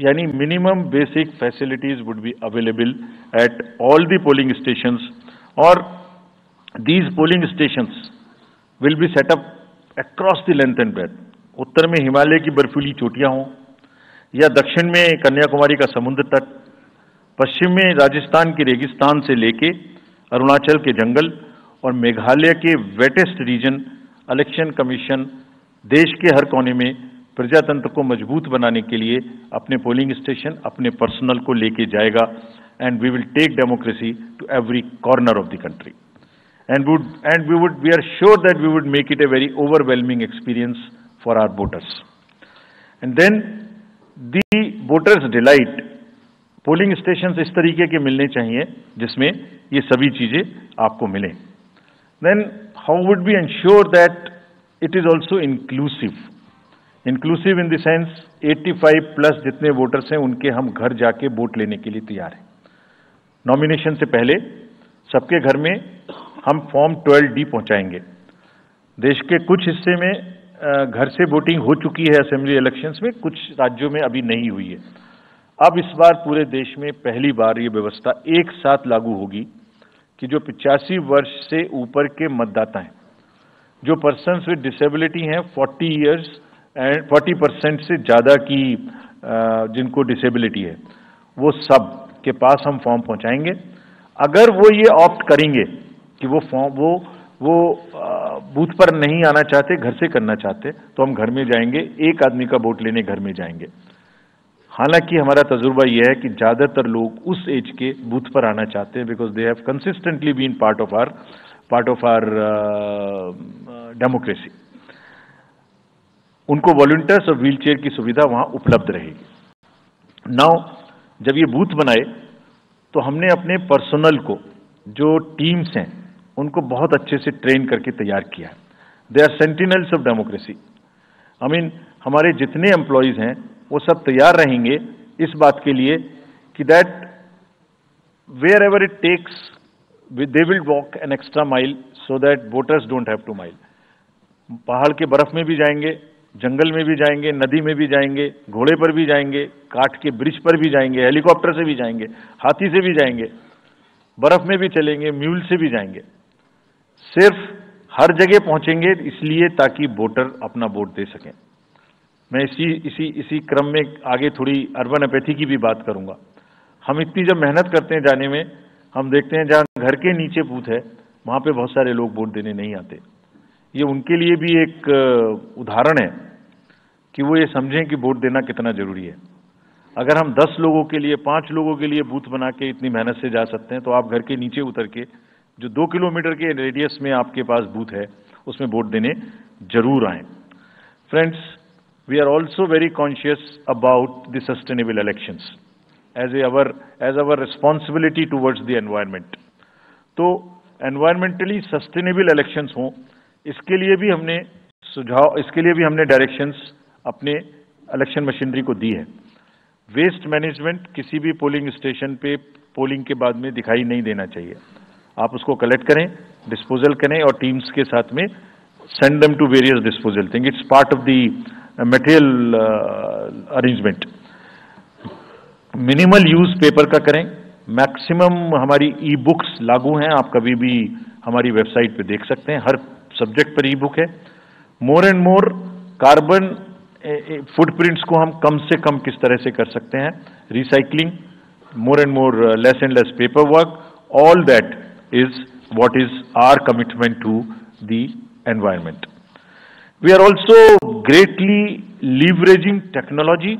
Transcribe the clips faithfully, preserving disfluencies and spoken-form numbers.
यानी minimum basic facilities would be available at all the polling stations और these polling stations will be set up across the length and breadth. उत्तर में हिमालय की बर्फीली चोटियां हों या दक्षिण में कन्याकुमारी का समुद्र तट, पश्चिम में राजस्थान के रेगिस्तान से लेके अरुणाचल के जंगल और मेघालय के वेटेस्ट रीजन, इलेक्शन कमीशन देश के हर कोने में प्रजातंत्र को मजबूत बनाने के लिए अपने पोलिंग स्टेशन, अपने पर्सनल को लेके जाएगा. And we will take democracy to every corner of the country and would and we would we are sure that we would make it a very overwhelming experience for our voters. And then the voters delight, polling stations is tarike ke milne chahiye jisme ye sabhi cheeze aapko mile. Then how would we ensure that it is also inclusive, inclusive in the sense eighty-five plus jitne voters hain unke hum ghar jaake vote lene ke liye taiyar hai. Nomination se pehle सबके घर में हम form twelve D पहुंचाएंगे. देश के कुछ हिस्से में घर से वोटिंग हो चुकी है असेंबली इलेक्शंस में, कुछ राज्यों में अभी नहीं हुई है. अब इस बार पूरे देश में पहली बार ये व्यवस्था एक साथ लागू होगी कि जो पिचासी वर्ष से ऊपर के मतदाता हैं, जो पर्सन्स विद डिसेबिलिटी हैं चालीस इयर्स एंड चालीस परसेंट से ज़्यादा की जिनको डिसेबिलिटी है, वो सब के पास हम फॉर्म पहुँचाएंगे. अगर वो ये ऑप्ट करेंगे कि वो फॉर्म वो वो बूथ पर नहीं आना चाहते, घर से करना चाहते, तो हम घर में जाएंगे, एक आदमी का वोट लेने घर में जाएंगे. हालांकि हमारा तजुर्बा यह है कि ज़्यादातर लोग उस एज के बूथ पर आना चाहते हैं because they have consistently been part of our part of our democracy. उनको वॉलंटियर्स और व्हीलचेयर की सुविधा वहाँ उपलब्ध रहेगी. नाउ जब ये बूथ बनाए तो हमने अपने पर्सनल को, जो टीम्स हैं, उनको बहुत अच्छे से ट्रेन करके तैयार किया. They are sentinels of democracy. I mean हमारे जितने एम्प्लॉयज़ हैं वो सब तैयार रहेंगे इस बात के लिए कि that wherever it takes they will walk an extra mile so that voters don't have to mile. पहाड़ के बर्फ में भी जाएंगे, जंगल में भी जाएंगे, नदी में भी जाएंगे, घोड़े पर भी जाएंगे, काट के ब्रिज पर भी जाएंगे, हेलीकॉप्टर से भी जाएंगे, हाथी से भी जाएंगे, बर्फ में भी चलेंगे, म्यूल से भी जाएंगे. सिर्फ हर जगह पहुंचेंगे इसलिए ताकि वोटर अपना वोट दे सकें. मैं इसी इसी इसी क्रम में आगे थोड़ी अर्बन अपैथी की भी बात करूंगा. हम इतनी जब मेहनत करते हैं जाने में, हम देखते हैं जहाँ घर के नीचे बूथ है वहाँ पर बहुत सारे लोग वोट देने नहीं आते. ये उनके लिए भी एक उदाहरण है कि वो ये समझें कि वोट देना कितना ज़रूरी है. अगर हम दस लोगों के लिए, पाँच लोगों के लिए बूथ बना के इतनी मेहनत से जा सकते हैं, तो आप घर के नीचे उतर के जो दो किलोमीटर के रेडियस में आपके पास बूथ है उसमें वोट देने जरूर आएँ. Friends, we are also very conscious about the sustainable elections as a our as our responsibility towards the environment. तो एनवायरमेंटली सस्टेनेबल इलेक्शंस हों, इसके लिए भी हमने सुझाव इसके लिए भी हमने डायरेक्शंस अपने इलेक्शन मशीनरी को दी है. वेस्ट मैनेजमेंट किसी भी पोलिंग स्टेशन पे पोलिंग के बाद में दिखाई नहीं देना चाहिए. आप उसको कलेक्ट करें, डिस्पोजल करें और टीम्स के साथ में send them to various disposal thing. It's part of the material arrangement. Minimal use paper का करें. मैक्सिमम हमारी ई बुक्स लागू हैं, आप कभी भी हमारी वेबसाइट पे देख सकते हैं, हर सब्जेक्ट पर ई बुक है. More and more carbon footprints को हम कम से कम किस तरह से कर सकते हैं, recycling, more and more less and less paper work, all that is what is our commitment to the environment. We are also greatly leveraging technology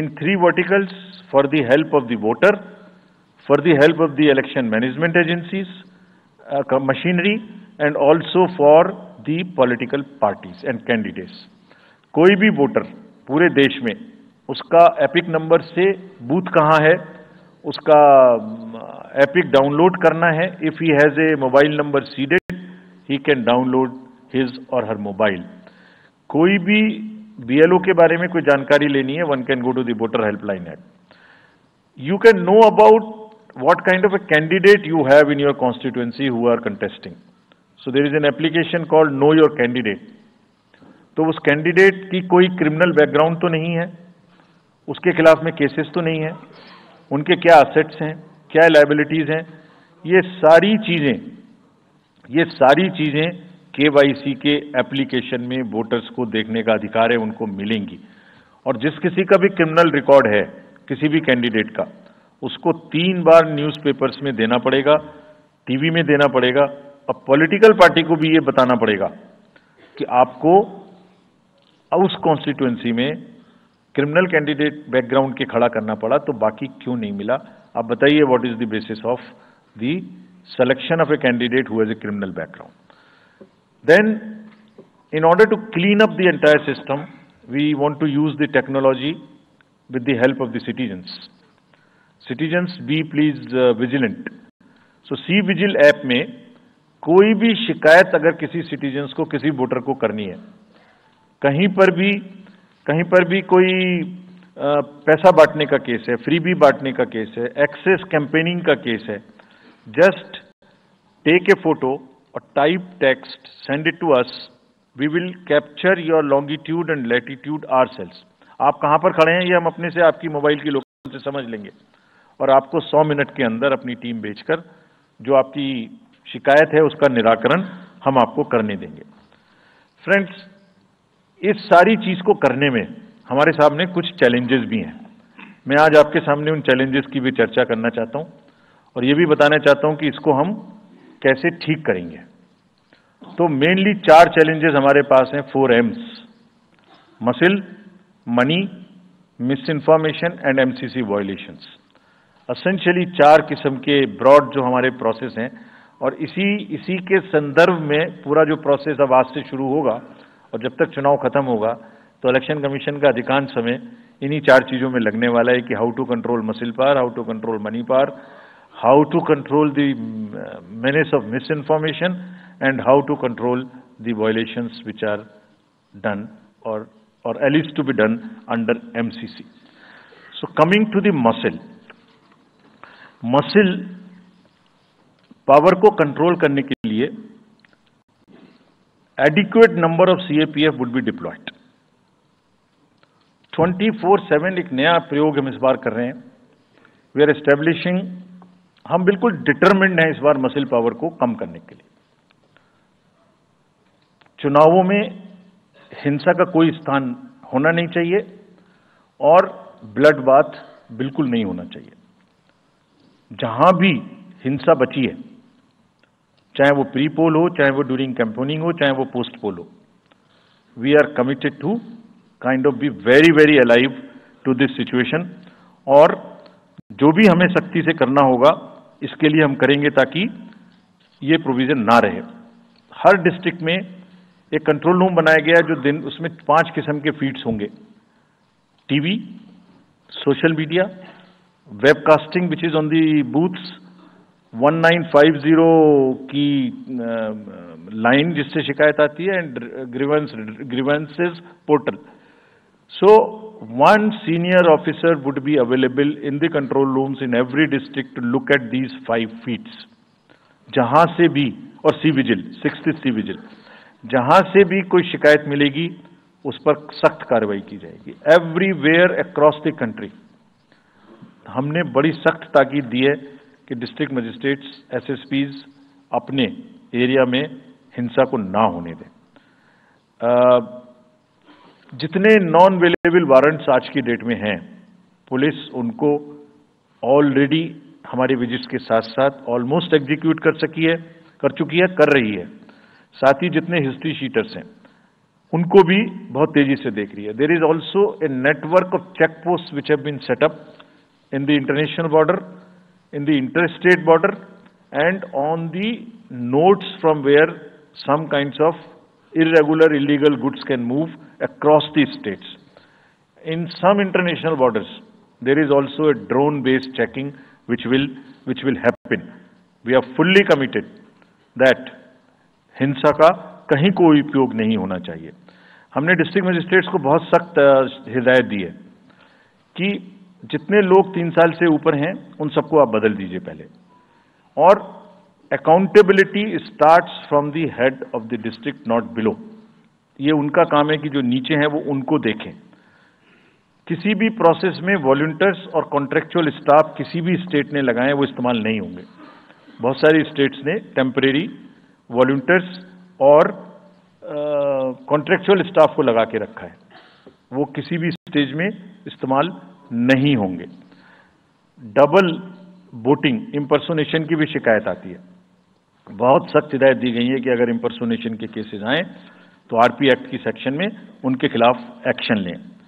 in three verticals for the help of the voter, for the help of the election management agencies machinery and also for the political parties and candidates. कोई भी voter पूरे देश में उसका epic number से booth कहाँ है उसका एपिक डाउनलोड करना है. If he has a mobile number seeded he can download his or her mobile. कोई भी बी एल ओ के बारे में कोई जानकारी लेनी है, one can go to the voter helpline app. You can know about what kind of a candidate you have in your constituency who are contesting. So there is an application called Know Your Candidate. तो उस candidate की कोई criminal background तो नहीं है, उसके खिलाफ में केसेस तो नहीं है, उनके क्या असेट्स हैं, क्या लाइबिलिटीज़ हैं, ये सारी चीज़ें ये सारी चीज़ें केवाईसी के एप्लीकेशन में वोटर्स को देखने का अधिकार है, उनको मिलेंगी। और जिस किसी का भी क्रिमिनल रिकॉर्ड है, किसी भी कैंडिडेट का, उसको तीन बार न्यूज़पेपर्स में देना पड़ेगा, टीवी में देना पड़ेगा, और पॉलिटिकल पार्टी को भी ये बताना पड़ेगा कि आपको उस कॉन्स्टिट्यूएंसी में क्रिमिनल कैंडिडेट बैकग्राउंड के खड़ा करना पड़ा तो बाकी क्यों नहीं मिला। आप बताइए what is the basis of the selection of a candidate who has a criminal background. Then in order to clean up the entire system we want to use the technology with the help of the citizens. Citizens be please vigilant. So C vigil app में कोई भी शिकायत अगर किसी citizens को, किसी voter को करनी है, कहीं पर भी कहीं पर भी कोई पैसा बांटने का केस है, फ्रीबी बांटने का केस है, एक्सेस कैंपेनिंग का केस है, जस्ट टेक ए फोटो और type text, send it to us, we will capture your longitude and latitude ourselves. आप कहाँ पर खड़े हैं ये हम अपने से, आपकी मोबाइल की लोकेशन से समझ लेंगे और आपको सौ मिनट के अंदर अपनी टीम भेजकर जो आपकी शिकायत है उसका निराकरण हम आपको करने देंगे। फ्रेंड्स, इस सारी चीज़ को करने में हमारे सामने कुछ चैलेंजेस भी हैं। मैं आज आपके सामने उन चैलेंजेस की भी चर्चा करना चाहता हूं और ये भी बताना चाहता हूं कि इसको हम कैसे ठीक करेंगे। तो मेनली चार चैलेंजेस हमारे पास हैं, four Ms, muscle, money, misinformation and MCC violations. Essentially चार किस्म के ब्रॉड जो हमारे प्रोसेस हैं और इसी इसी के संदर्भ में पूरा जो प्रोसेस अब आज से शुरू होगा और जब तक चुनाव खत्म होगा तो इलेक्शन कमीशन का अधिकांश समय इन्हीं चार चीज़ों में लगने वाला है कि how to control muscle power, how to control money power, how to control the menace of misinformation and how to control the violations which are done or or alleged to be done under MCC. So coming to the muscle, muscle power को कंट्रोल करने के लिए adequate number of C A P F would be deployed. twenty four seven एक नया प्रयोग हम इस बार कर रहे हैं। We are establishing, हम बिल्कुल determined हैं इस बार मसल पावर को कम करने के लिए। चुनावों में हिंसा का कोई स्थान होना नहीं चाहिए और ब्लड बाथ बिल्कुल नहीं होना चाहिए। जहां भी हिंसा बची है, चाहे वो प्री पोल हो, चाहे वो ड्यूरिंग कैंपेनिंग हो, चाहे वो पोस्ट पोल हो, we are committed to kind of be very very alive to this situation और जो भी हमें सख्ती से करना होगा इसके लिए हम करेंगे ताकि ये प्रोविजन ना रहे। हर डिस्ट्रिक्ट में एक कंट्रोल रूम बनाया गया जो दिन उसमें पांच किस्म के फीड्स होंगे, TV, social media, webcasting which is on the booths, उन्नीस सौ पचास की लाइन जिससे शिकायत आती है and grievance grievances portal. So one senior officer would be available in the control rooms in every district to look at these five feeds. जहां से भी, और C vigil, sixth C vigil, जहां से भी कोई शिकायत मिलेगी उस पर सख्त कार्रवाई की जाएगी। एवरीवेयर अक्रॉस द कंट्री हमने बड़ी सख्त ताकीद दी है कि डिस्ट्रिक्ट मजिस्ट्रेट्स, एसएसपीज अपने एरिया में हिंसा को ना होने दें। जितने नॉन अवेलेबल वारंट्स आज की डेट में हैं, पुलिस उनको ऑलरेडी हमारे विजिट्स के साथ साथ ऑलमोस्ट एग्जीक्यूट कर सकी है, कर चुकी है, कर रही है। साथ ही जितने हिस्ट्री शीटर्स हैं उनको भी बहुत तेजी से देख रही है। There is also a network of check post which have been set up in the international border, in the interstate border and on the nodes from where some kinds of irregular illegal goods can move across the states. In some international borders there is also a drone based checking which will which will happen. We are fully committed that हिंसा का कहीं कोई उपयोग नहीं होना चाहिए। हमने district magistrates को बहुत सख्त हिदायत दी है कि जितने लोग तीन साल से ऊपर हैं उन सबको आप बदल दीजिए पहले, और accountability starts from the head of the district, not below. ये उनका काम है कि जो नीचे हैं वो उनको देखें किसी भी प्रोसेस में वॉलंटियर्स और कॉन्ट्रेक्चुअल स्टाफ किसी भी स्टेट ने लगाए वो इस्तेमाल नहीं होंगे। बहुत सारी स्टेट्स ने टेम्परेरी वॉलंटियर्स और कॉन्ट्रेक्चुअल स्टाफ को लगा के रखा है, वो किसी भी स्टेज में इस्तेमाल नहीं होंगे। डबल वोटिंग इम्पर्सोनेशन की भी शिकायत आती है, बहुत सख्त हिदायत दी गई है कि अगर इम्पर्सोनेशन के केसेज आएँ तो आरपी एक्ट की सेक्शन में उनके खिलाफ एक्शन लें।